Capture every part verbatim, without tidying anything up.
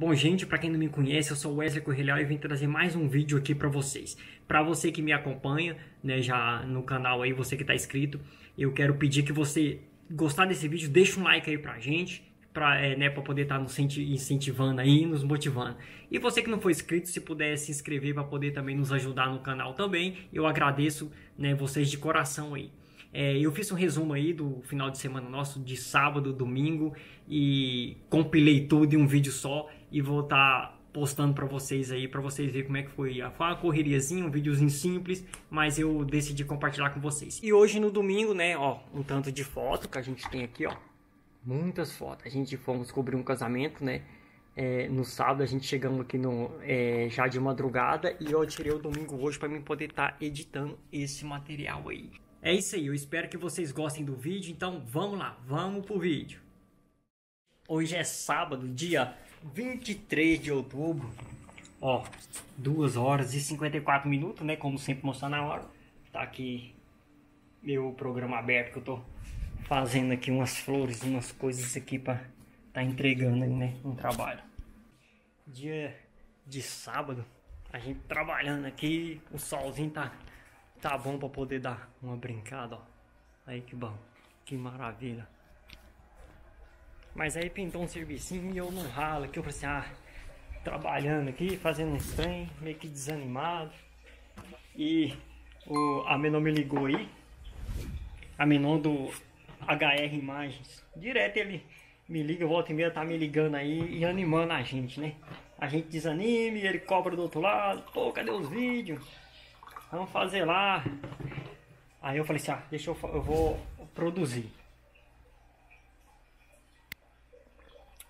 Bom, gente, para quem não me conhece, eu sou Wesley Correa Leal e vim trazer mais um vídeo aqui para vocês. Para você que me acompanha, né, já no canal aí, você que está inscrito, eu quero pedir que você gostar desse vídeo, deixa um like aí pra gente, para é, né, poder estar tá nos incentivando aí, nos motivando. E você que não for inscrito, se puder se inscrever para poder também nos ajudar no canal também, eu agradeço, né, vocês de coração aí. É, eu fiz um resumo aí do final de semana nosso, de sábado, domingo, e compilei tudo em um vídeo só e vou estar tá postando para vocês aí, para vocês verem como é que foi. Foi uma correriazinha, um videozinho simples, mas eu decidi compartilhar com vocês. E hoje no domingo, né, ó, um tanto de foto que a gente tem aqui, ó, muitas fotos. A gente fomos cobrir um casamento, né, é, no sábado, a gente chegamos aqui no, é, já de madrugada, e eu tirei o domingo hoje para mim poder estar tá editando esse material aí. É isso aí, eu espero que vocês gostem do vídeo, então vamos lá, vamos pro vídeo. Hoje é sábado, dia vinte e três de outubro, ó, duas horas e cinquenta e quatro minutos, né, como sempre mostrando a hora. Tá aqui meu programa aberto que eu tô fazendo aqui umas flores, umas coisas aqui pra tá entregando aí, né, um trabalho. Dia de sábado, a gente trabalhando aqui, o solzinho tá... Tá bom pra poder dar uma brincada, ó. Aí que bom, que maravilha. Mas aí pintou um servicinho e eu não ralo aqui. Eu falei assim, ah, trabalhando aqui, fazendo uns trem, meio que desanimado. E o Amenon me ligou aí. Amenon do H R Imagens. Direto ele me liga, volta e meia tá me ligando aí e animando a gente, né? A gente desanima e ele cobra do outro lado. Pô, cadê os vídeos? Vamos fazer lá. Aí eu falei assim, ah, deixa eu, eu vou produzir.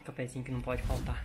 Cafezinho que não pode faltar.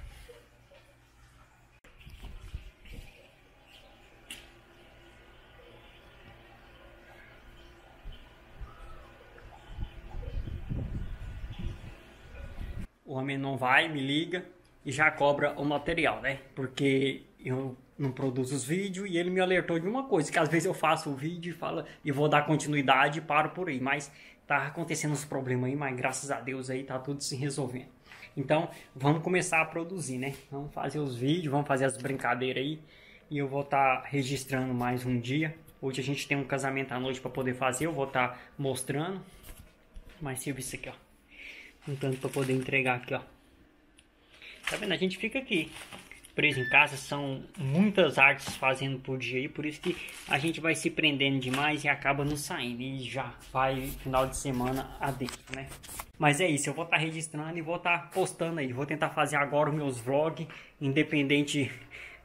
O homem não vai, me liga e já cobra o material, né? Porque eu não produzo os vídeos e ele me alertou de uma coisa, que às vezes eu faço o vídeo e falo e vou dar continuidade e paro por aí, mas tá acontecendo os problemas aí, mas graças a Deus aí tá tudo se resolvendo. Então vamos começar a produzir, né? Vamos fazer os vídeos, vamos fazer as brincadeiras aí e eu vou estar tá registrando mais um dia. Hoje a gente tem um casamento à noite para poder fazer, eu vou estar tá mostrando. Mas serviço aqui, ó, um tanto para poder entregar aqui, ó. Tá vendo? A gente fica aqui preso em casa, são muitas artes fazendo por dia aí, por isso que a gente vai se prendendo demais e acaba não saindo, e já vai final de semana adentro, né? Mas é isso, eu vou estar tá registrando e vou estar tá postando aí, vou tentar fazer agora os meus vlogs, independente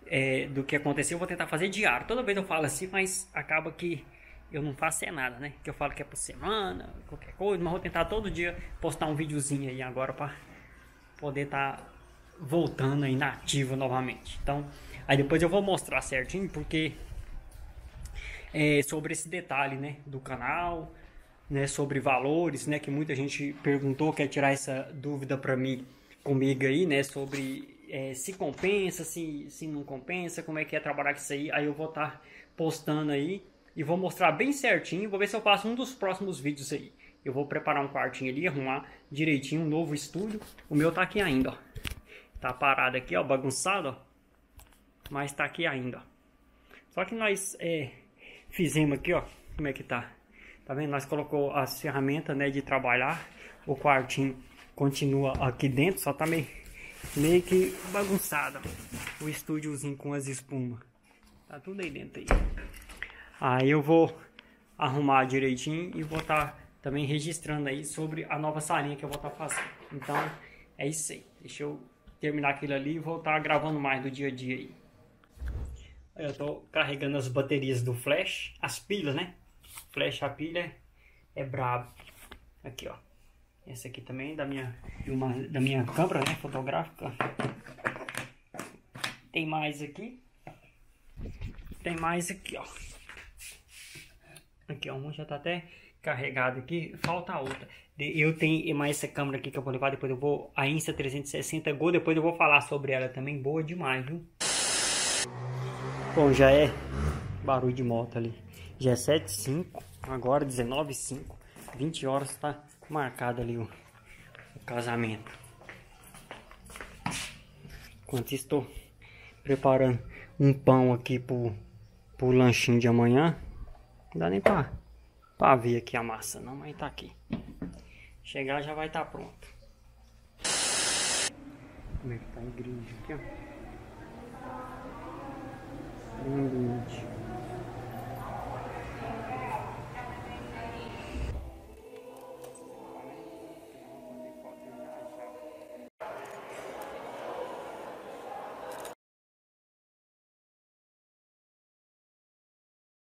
é, do que acontecer, eu vou tentar fazer diário. Toda vez eu falo assim, mas acaba que eu não faço é nada, né? Que eu falo que é por semana, qualquer coisa, mas vou tentar todo dia postar um videozinho aí agora para poder estar... Tá voltando aí na ativa novamente. Então, aí depois eu vou mostrar certinho, porque é sobre esse detalhe, né, do canal, né, sobre valores, né, que muita gente perguntou, quer tirar essa dúvida para mim, comigo aí, né, sobre é, se compensa, se, se não compensa, como é que é trabalhar com isso aí. Aí eu vou estar tá postando aí e vou mostrar bem certinho, vou ver se eu faço um dos próximos vídeos aí. Eu vou preparar um quartinho ali, arrumar direitinho um novo estúdio. O meu tá aqui ainda, ó. Tá parado aqui, ó, bagunçado, ó. Mas tá aqui ainda, ó. Só que nós é, fizemos aqui, ó, como é que tá. Tá vendo? Nós colocou as ferramentas, né, de trabalhar. O quartinho continua aqui dentro, só tá meio, meio que bagunçado, ó. O estúdiozinho com as espumas. Tá tudo aí dentro aí. Aí eu vou arrumar direitinho e vou tá também registrando aí sobre a nova salinha que eu vou tá fazendo. Então, é isso aí. Deixa eu... terminar aquilo ali e voltar gravando mais do dia a dia aí. Eu tô carregando as baterias do flash, as pilhas, né? Flash, a pilha é brabo. Aqui, ó. Essa aqui também da minha, uma, da minha câmera, né, fotográfica. Tem mais aqui. Tem mais aqui, ó. Aqui, ó. Uma já tá até carregada aqui. Falta a outra. Eu tenho mais essa câmera aqui que eu vou levar, depois eu vou... A Insta trezentos e sessenta G O, depois eu vou falar sobre ela também. Boa demais, viu? Bom, já é barulho de moto ali. Já é sete e cinco, agora dezenove e cinco. vinte horas tá marcado ali o, o casamento. Enquanto estou preparando um pão aqui pro, pro lanchinho de amanhã. Não dá nem pra, pra ver aqui a massa não, mas tá aqui. Chegar já vai estar tá pronto. Como é que tá a igreja aqui, ó? Grande.